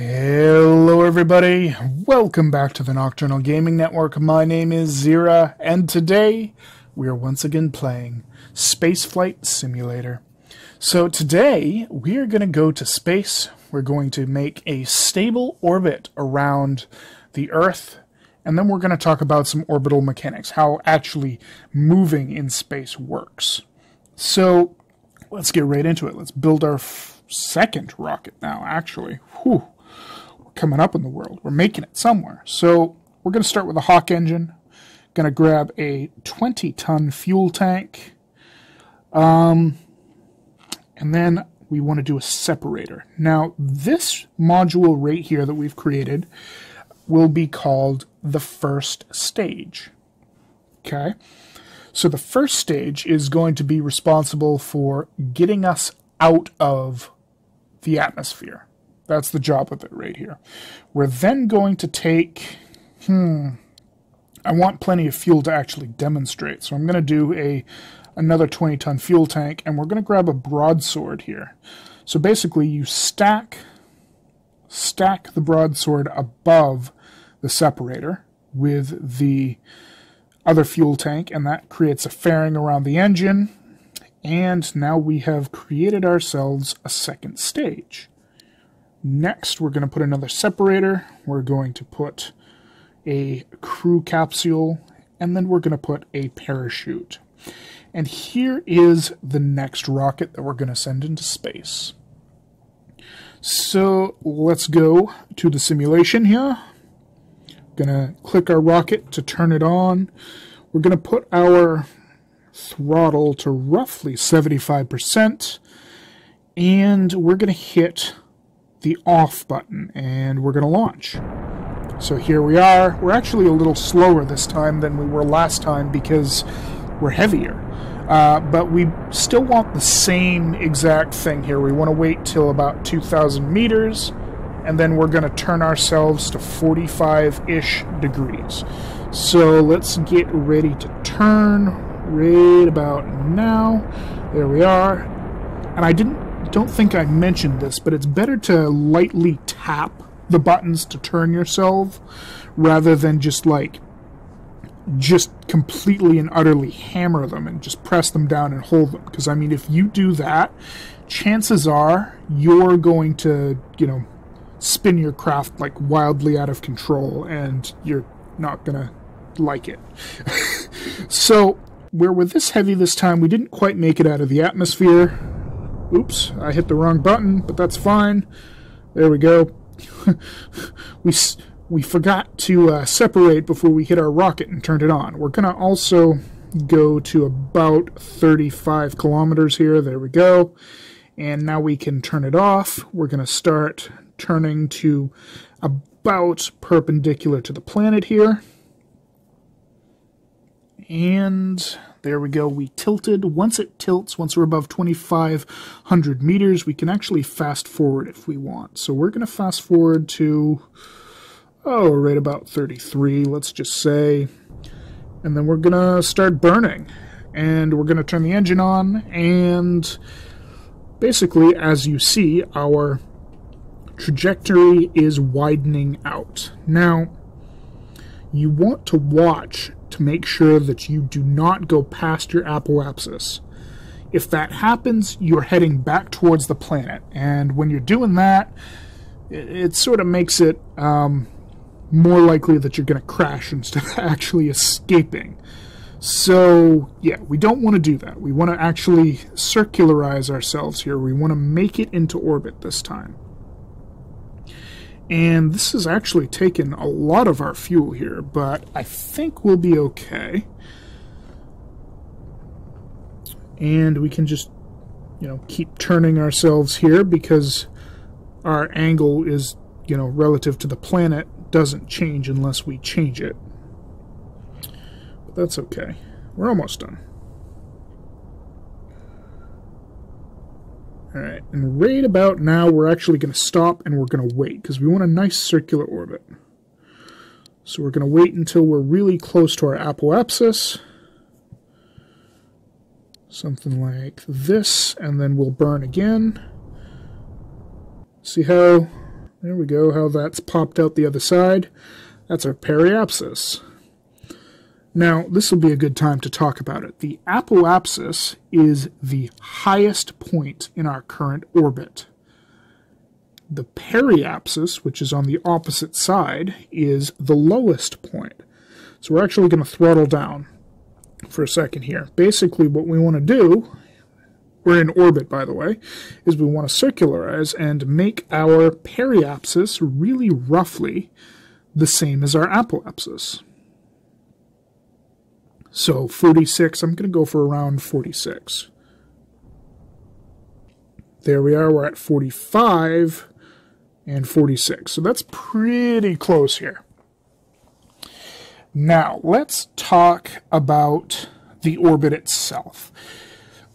Hello everybody, welcome back to the Nocturnal Gaming Network. My name is Xeriua, and today we are once again playing Space Flight Simulator. So today we are going to go to space, we're going to make a stable orbit around the Earth, and then we're going to talk about some orbital mechanics, how actually moving in space works. So let's get right into it. Let's build our second rocket now, actually. Whew. Coming up in the world. We're making it somewhere. So we're going to start with a Hawk engine. Going to grab a 20-ton fuel tank. And then we want to do a separator. Now, this module right here that we've created will be called the first stage. Okay? So the first stage is going to be responsible for getting us out of the atmosphere. That's the job of it right here. We're then going to take... I want plenty of fuel to actually demonstrate. So I'm going to do another 20-ton fuel tank, and we're going to grab a broadsword here. So basically you stack the broadsword above the separator with the other fuel tank, and that creates a fairing around the engine. And now we have created ourselves a second stage. Next, we're going to put another separator, we're going to put a crew capsule, and then we're going to put a parachute. And here is the next rocket that we're going to send into space. So let's go to the simulation here. Going to click our rocket to turn it on. We're going to put our throttle to roughly 75%, and we're going to hit the off button, and we're going to launch. So here we are. We're actually a little slower this time than we were last time because we're heavier. But we still want the same exact thing here. We want to wait till about 2,000 meters, and then we're going to turn ourselves to 45-ish degrees. So let's get ready to turn right about now. There we are. And I don't think I mentioned this, but it's better to lightly tap the buttons to turn yourself rather than just completely and utterly hammer them and just press them down and hold them, because I mean, if you do that, chances are you're going to, you know, spin your craft like wildly out of control, and you're not gonna like it. So we're this heavy this time. We didn't quite make it out of the atmosphere. Oops, I hit the wrong button, but that's fine. There we go. we forgot to separate before we hit our rocket and turned it on. We're going to also go to about 35 kilometers here. There we go. And now we can turn it off. We're going to start turning to about perpendicular to the planet here. And there we go, we tilted. Once it tilts, once we're above 2,500 meters, we can actually fast forward if we want. So we're going to fast forward to, oh, right about 33, let's just say. And then we're going to start burning. And we're going to turn the engine on, and basically, as you see, our trajectory is widening out. Now, you want to watch to make sure that you do not go past your apoapsis. If that happens, you're heading back towards the planet, and when you're doing that, it sort of makes it more likely that you're going to crash instead of actually escaping. So, yeah, we don't want to do that. We want to actually circularize ourselves here. We want to make it into orbit this time. And this has actually taken a lot of our fuel here, but I think we'll be okay. And we can just, you know, keep turning ourselves here because our angle is, you know, relative to the planet doesn't change unless we change it. But that's okay. We're almost done. Alright, and right about now we're actually going to stop and we're going to wait, because we want a nice circular orbit. So we're going to wait until we're really close to our apoapsis. Something like this, and then we'll burn again. See how There we go, how that's popped out the other side. That's our periapsis. Now, this will be a good time to talk about it. The apoapsis is the highest point in our current orbit. The periapsis, which is on the opposite side, is the lowest point. So we're actually going to throttle down for a second here. Basically, what we want to do, we're in orbit, by the way, is we want to circularize and make our periapsis really roughly the same as our apoapsis. So 46, I'm going to go for around 46. There we are, we're at 45 and 46. So that's pretty close here. Now, let's talk about the orbit itself.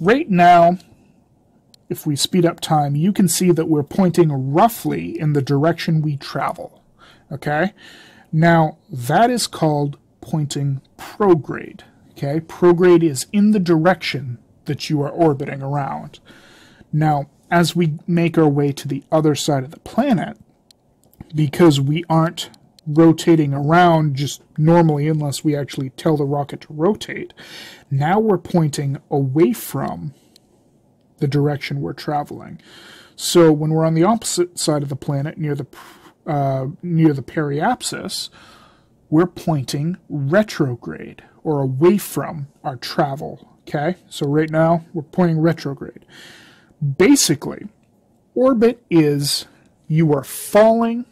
Right now, if we speed up time, you can see that we're pointing roughly in the direction we travel. Okay? Now, that is called pointing prograde. Okay? Prograde is in the direction that you are orbiting around. Now, as we make our way to the other side of the planet, because we aren't rotating around just normally unless we actually tell the rocket to rotate, now we're pointing away from the direction we're traveling. So when we're on the opposite side of the planet near the periapsis, we're pointing retrograde, or away from our travel. Okay, so right now we're pointing retrograde. Basically, orbit is you are falling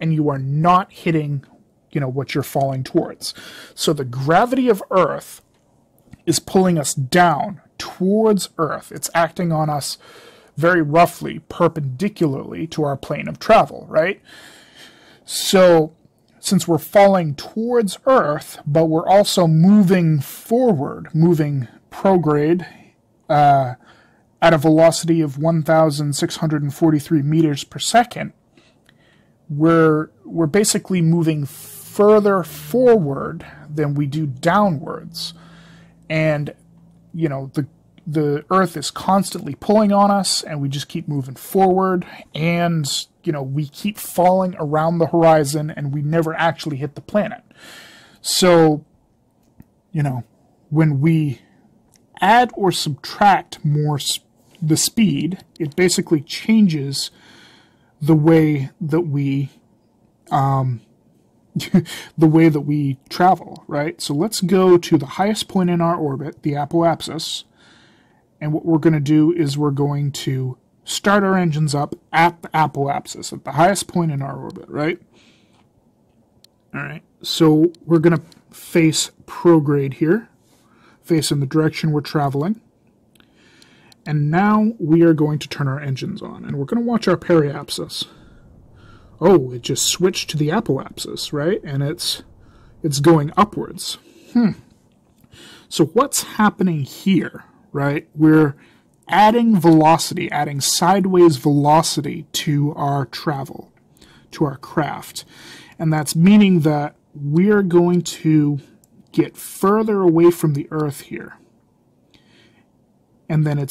and you are not hitting, you know, what you're falling towards. So the gravity of Earth is pulling us down towards Earth. It's acting on us very roughly perpendicularly to our plane of travel, right? So since we're falling towards Earth, but we're also moving forward, moving prograde, at a velocity of 1,643 meters per second, we're basically moving further forward than we do downwards. And, you know, the Earth is constantly pulling on us, and we just keep moving forward, and, you know, we keep falling around the horizon, and we never actually hit the planet. So, you know, when we add or subtract more the speed, it basically changes the way that we travel, right? So let's go to the highest point in our orbit, the apoapsis, and what we're going to do is we're going to start our engines up at the apoapsis, at the highest point in our orbit, right? All right, so we're going to face prograde here, face in the direction we're traveling. And now we are going to turn our engines on, and we're going to watch our periapsis. Oh, it just switched to the apoapsis, right? And it's going upwards. So what's happening here, right? We're adding velocity, adding sideways velocity to our travel, to our craft. And that's meaning that we're going to get further away from the Earth here. And then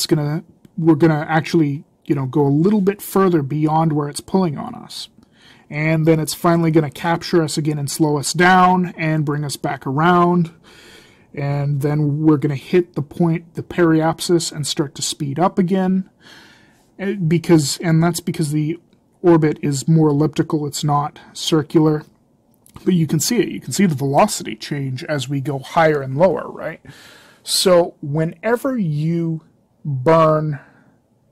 we're gonna actually, you know, go a little bit further beyond where it's pulling on us. And then it's finally gonna capture us again and slow us down and bring us back around. And then we're gonna hit the point, the periapsis, and start to speed up again. And that's because the orbit is more elliptical, it's not circular. But you can see it. You can see the velocity change as we go higher and lower, right? So whenever you burn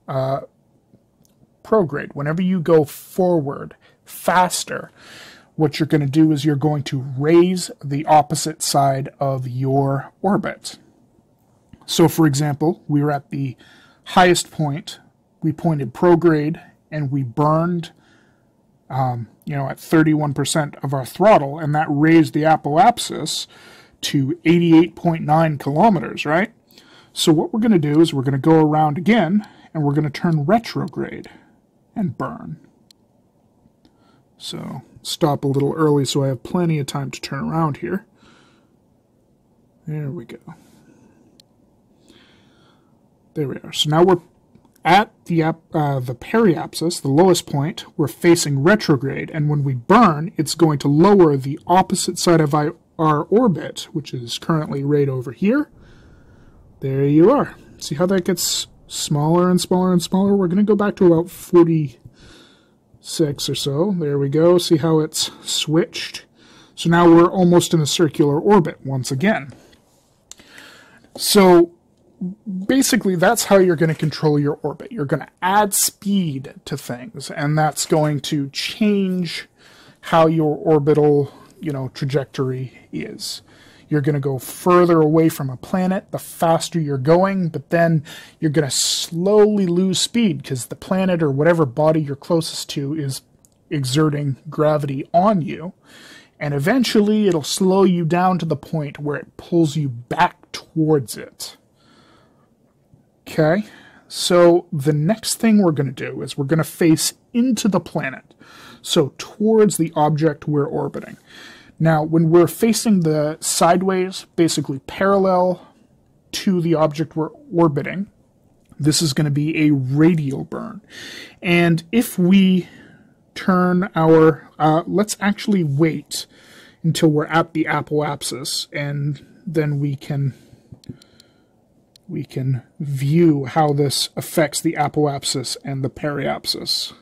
prograde, whenever you go forward faster, what you're going to do is you're going to raise the opposite side of your orbit. So for example, we were at the highest point, we pointed prograde, and we burned you know, at 31% of our throttle, and that raised the apoapsis to 88.9 kilometers, right? So what we're going to do is we're going to go around again, and we're going to turn retrograde and burn. So stop a little early so I have plenty of time to turn around here. There we go. There we are. So now we're At the periapsis, the lowest point, we're facing retrograde, and when we burn, it's going to lower the opposite side of our orbit, which is currently right over here. There you are. See how that gets smaller and smaller and smaller? We're going to go back to about 46 or so. There we go. See how it's switched? So now we're almost in a circular orbit once again. So basically, that's how you're going to control your orbit. You're going to add speed to things, and that's going to change how your orbital, trajectory is. You're going to go further away from a planet the faster you're going, but then you're going to slowly lose speed because the planet or whatever body you're closest to is exerting gravity on you. And eventually, it'll slow you down to the point where it pulls you back towards it. Okay, so the next thing we're going to do is we're going to face into the planet, so towards the object we're orbiting. Now, when we're facing the sideways, basically parallel to the object we're orbiting, this is going to be a radial burn. And if we turn our... let's actually wait until we're at the apoapsis, and then we can view how this affects the apoapsis and the periapsis.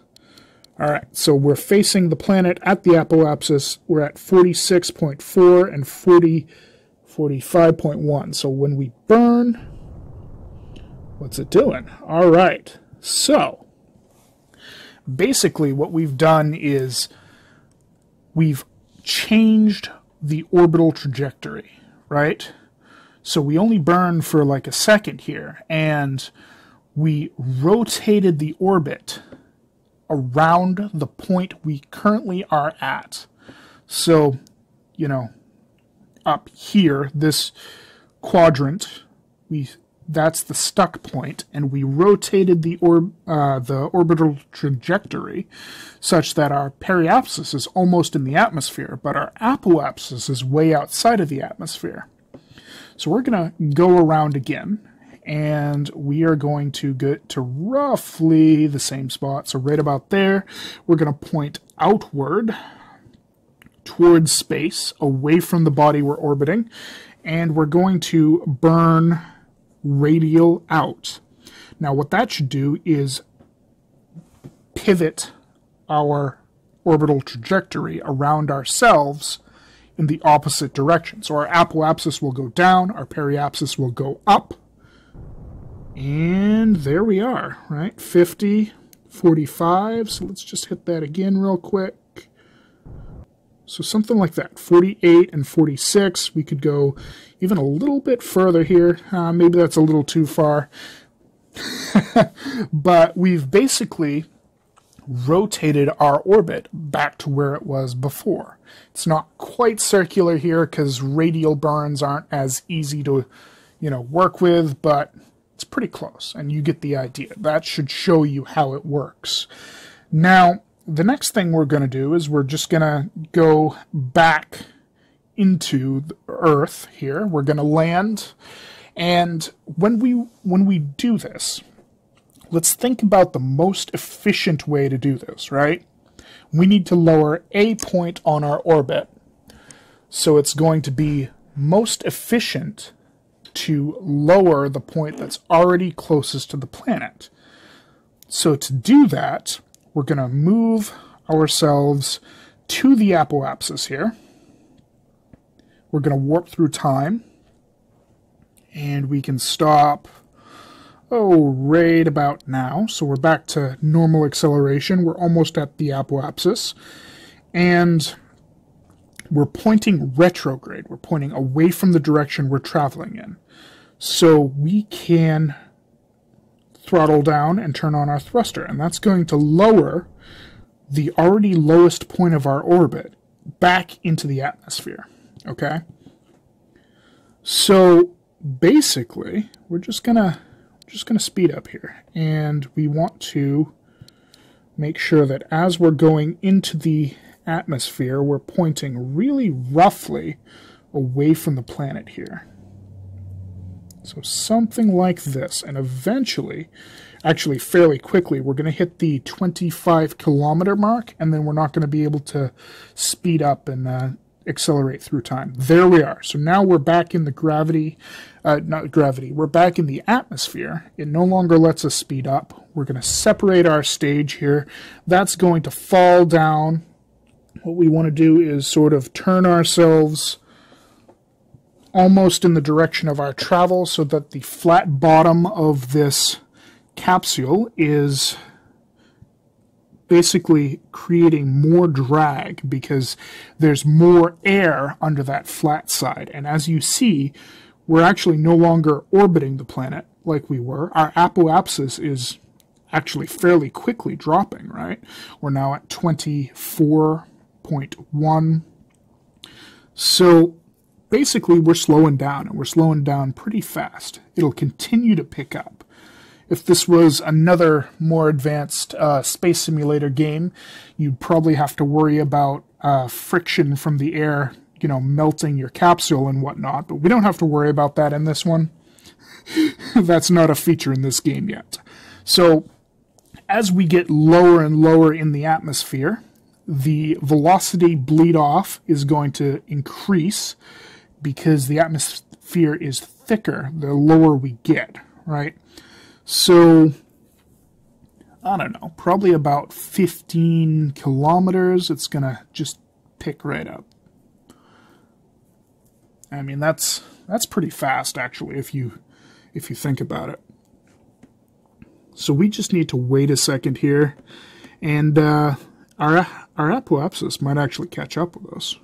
All right, so we're facing the planet at the apoapsis. We're at 46.4 and 45.1. So when we burn, what's it doing? All right, so basically what we've done is we've changed the orbital trajectory, right? So we only burned for like a second here, and we rotated the orbit around the point we currently are at. So, up here, this quadrant, that's the stuck point, and we rotated the orbital trajectory such that our periapsis is almost in the atmosphere, but our apoapsis is way outside of the atmosphere. So we're going to go around again, and we are going to get to roughly the same spot. So right about there, we're going to point outward towards space, away from the body we're orbiting, and we're going to burn radial out. Now what that should do is pivot our orbital trajectory around ourselves in the opposite direction. So our apoapsis will go down, our periapsis will go up, and there we are, right? 50, 45, so let's just hit that again real quick. So something like that, 48 and 46, we could go even a little bit further here. Maybe that's a little too far, but we've basically rotated our orbit back to where it was before. It's not quite circular here because radial burns aren't as easy to, work with, but it's pretty close, and you get the idea. That should show you how it works. Now, the next thing we're going to do is we're just going to go back into the Earth here. We're going to land, and when we do this, let's think about the most efficient way to do this, right? We need to lower a point on our orbit. So it's going to be most efficient to lower the point that's already closest to the planet. So to do that, we're going to move ourselves to the apoapsis here. We're going to warp through time, and we can stop... Oh, right about now. So we're back to normal acceleration. We're almost at the apoapsis. And we're pointing retrograde. We're pointing away from the direction we're traveling in. So we can throttle down and turn on our thruster. And that's going to lower the already lowest point of our orbit back into the atmosphere. Okay? So basically, we're just going to speed up here, and we want to make sure that as we're going into the atmosphere, we're pointing really roughly away from the planet here. So something like this, and eventually actually fairly quickly. We're going to hit the 25-kilometer mark, and then we're not going to be able to speed up and accelerate through time. There we are. So now we're back in the gravity, we're back in the atmosphere. It no longer lets us speed up. We're going to separate our stage here. That's going to fall down. What we want to do is sort of turn ourselves almost in the direction of our travel so that the flat bottom of this capsule is basically creating more drag because there's more air under that flat side. And as you see, we're actually no longer orbiting the planet like we were. Our apoapsis is actually fairly quickly dropping, right? We're now at 24.1. So basically, we're slowing down, and we're slowing down pretty fast. It'll continue to pick up. If this was another more advanced space simulator game, you'd probably have to worry about friction from the air, you know, melting your capsule and whatnot, but we don't have to worry about that in this one. That's not a feature in this game yet. So as we get lower and lower in the atmosphere, the velocity bleed off is going to increase because the atmosphere is thicker the lower we get, right? So, I don't know, probably about 15 kilometers, it's going to just pick right up. I mean, that's pretty fast, actually, if you think about it. So we just need to wait a second here, and our apoapsis might actually catch up with us.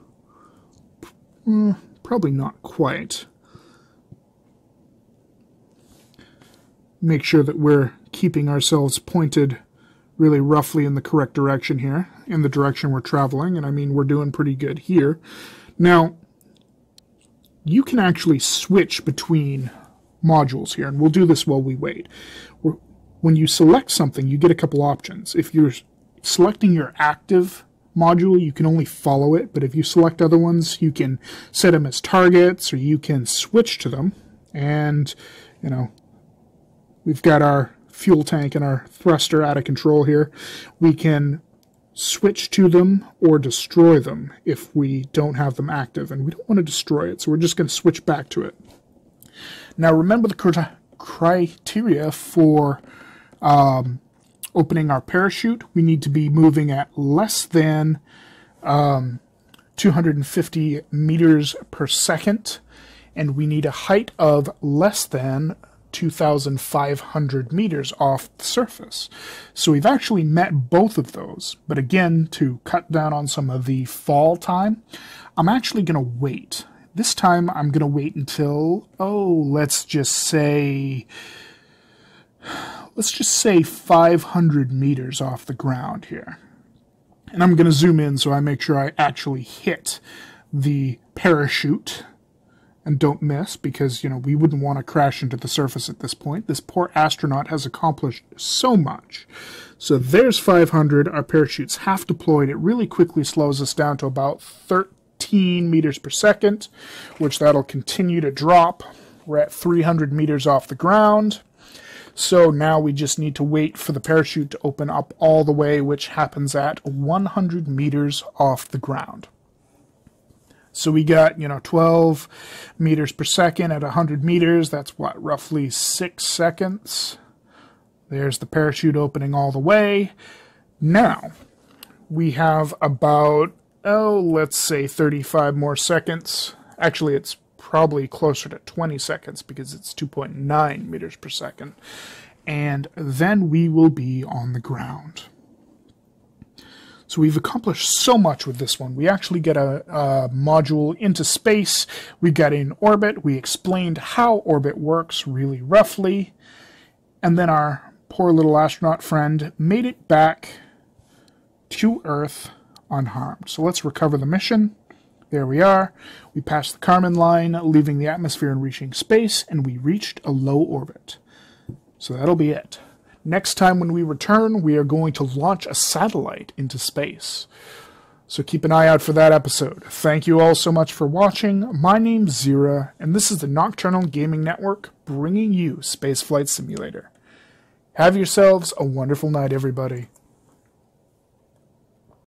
Probably not quite. Make sure that we're keeping ourselves pointed really roughly in the correct direction here, in the direction we're traveling, and I mean we're doing pretty good here. Now, you can actually switch between modules here, and we'll do this while we wait. When you select something, you get a couple options. If you're selecting your active module, you can only follow it, but if you select other ones, you can set them as targets, or you can switch to them, and, you know, we've got our fuel tank and our thruster out of control here. We can switch to them or destroy them if we don't have them active. And we don't want to destroy it, so we're just going to switch back to it. Now, remember the criteria for opening our parachute. We need to be moving at less than 250 meters per second. And we need a height of less than 2,500 meters off the surface. So we've actually met both of those, but again, to cut down on some of the fall time, I'm actually going to wait. This time I'm going to wait until, let's just say 500 meters off the ground here. And I'm going to zoom in so I make sure I actually hit the parachute and don't miss, because, you know, we wouldn't want to crash into the surface at this point. This poor astronaut has accomplished so much. So there's 500. Our parachute's half deployed. It really quickly slows us down to about 13 meters per second, which that'll continue to drop. We're at 300 meters off the ground. So now we just need to wait for the parachute to open up all the way, which happens at 100 meters off the ground. So we got, you know, 12 meters per second at 100 meters. That's what, roughly 6 seconds. There's the parachute opening all the way. Now, we have about, let's say 35 more seconds. Actually, it's probably closer to 20 seconds because it's 2.9 meters per second. And then we will be on the ground. So we've accomplished so much with this one. We actually get a module into space. We got in orbit. We explained how orbit works really roughly. And then our poor little astronaut friend made it back to Earth unharmed. So let's recover the mission. There we are. We passed the Karman line, leaving the atmosphere and reaching space, and we reached a low orbit. So that'll be it. Next time when we return, we are going to launch a satellite into space. So keep an eye out for that episode. Thank you all so much for watching. My name's Xeriua, and this is the Nocturnal Gaming Network, bringing you Space Flight Simulator. Have yourselves a wonderful night, everybody.